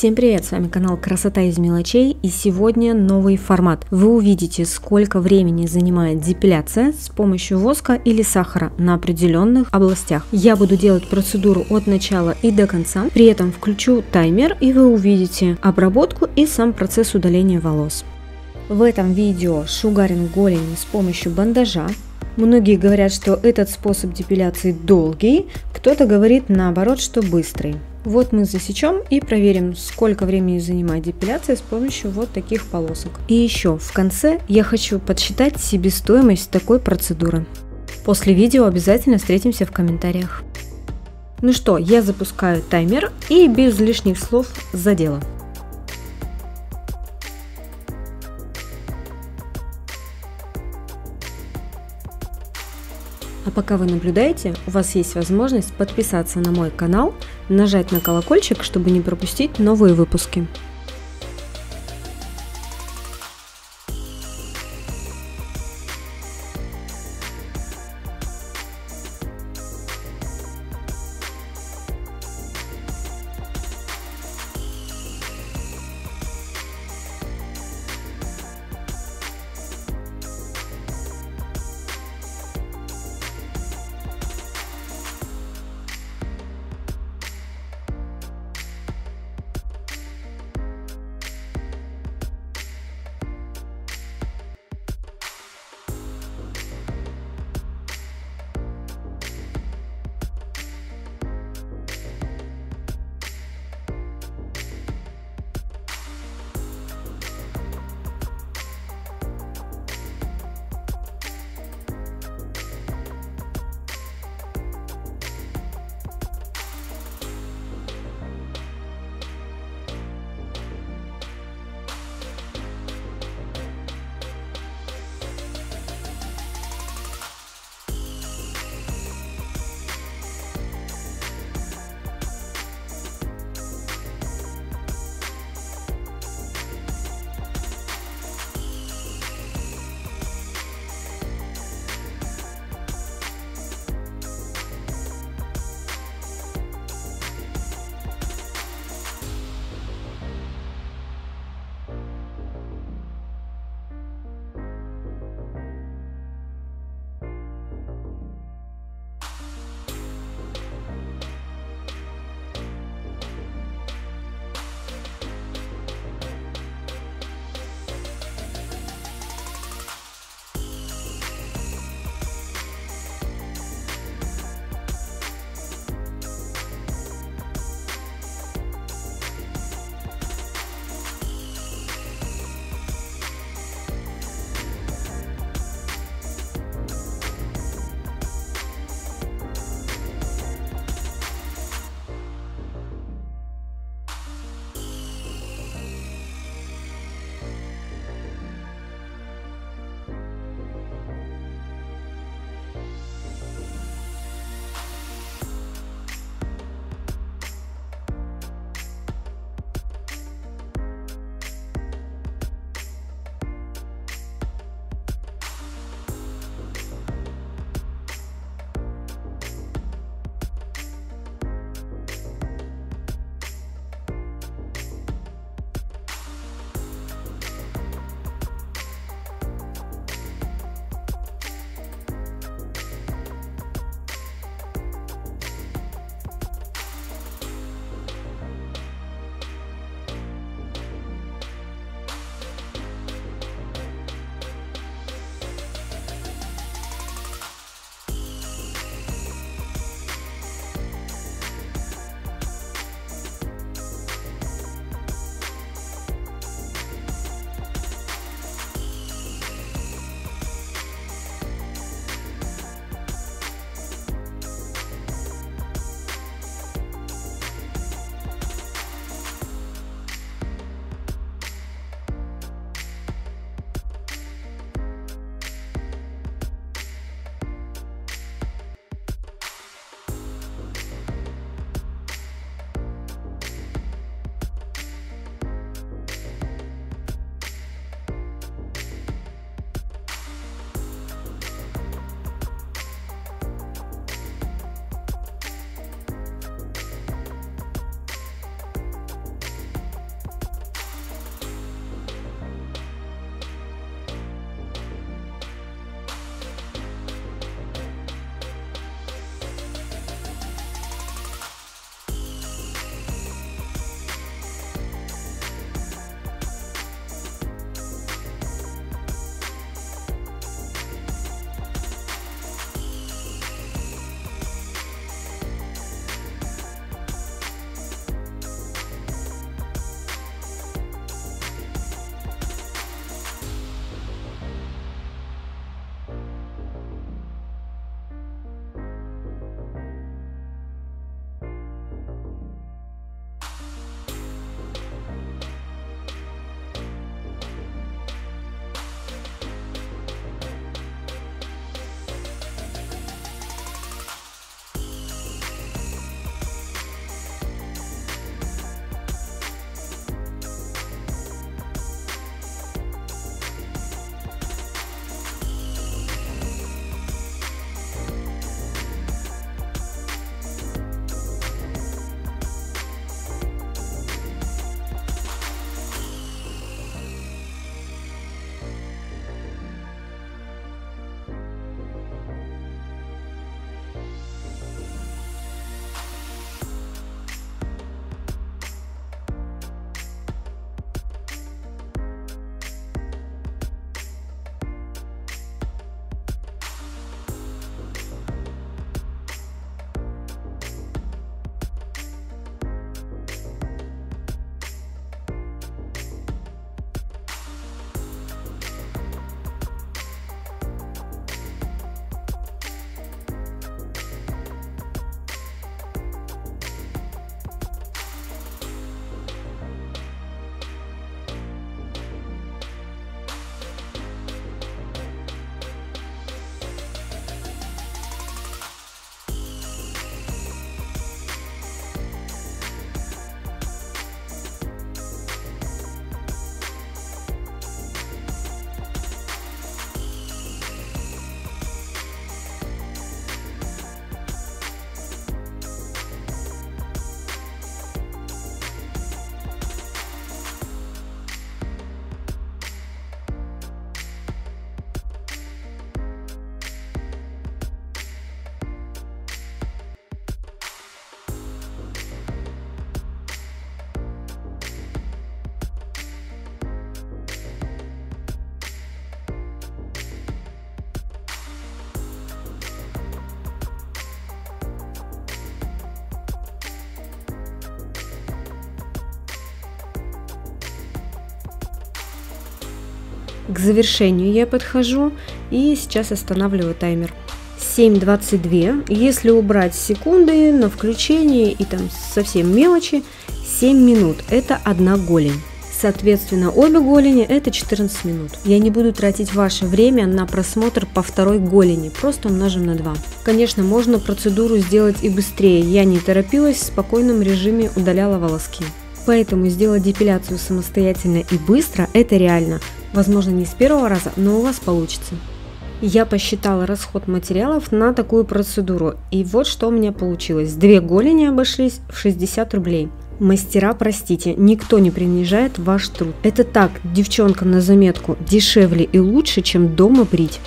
Всем привет, с вами канал Красота из мелочей, и сегодня новый формат. Вы увидите, сколько времени занимает депиляция с помощью воска или сахара на определенных областях. Я буду делать процедуру от начала и до конца, при этом включу таймер, и вы увидите обработку и сам процесс удаления волос. В этом видео шугаринг голени с помощью бандажа. Многие говорят, что этот способ депиляции долгий, кто-то говорит наоборот, что быстрый. Вот мы засечем и проверим, сколько времени занимает депиляция с помощью вот таких полосок. И еще в конце я хочу подсчитать себестоимость такой процедуры. После видео обязательно встретимся в комментариях. Ну что, я запускаю таймер и без лишних слов за дело. А пока вы наблюдаете, у вас есть возможность подписаться на мой канал, нажать на колокольчик, чтобы не пропустить новые выпуски. К завершению я подхожу и сейчас останавливаю таймер. 7:22. Если убрать секунды на включение и там совсем мелочи, 7 минут. Это одна голень. Соответственно, обе голени это 14 минут. Я не буду тратить ваше время на просмотр по второй голени, просто умножим на 2. Конечно, можно процедуру сделать и быстрее. Я не торопилась, в спокойном режиме удаляла волоски. Поэтому сделать депиляцию самостоятельно и быстро это реально. Возможно, не с первого раза, но у вас получится. Я посчитала расход материалов на такую процедуру. И вот что у меня получилось. Две голени обошлись в 60 рублей. Мастера, простите, никто не принижает ваш труд. Это так, девчонкам на заметку, дешевле и лучше, чем дома брить.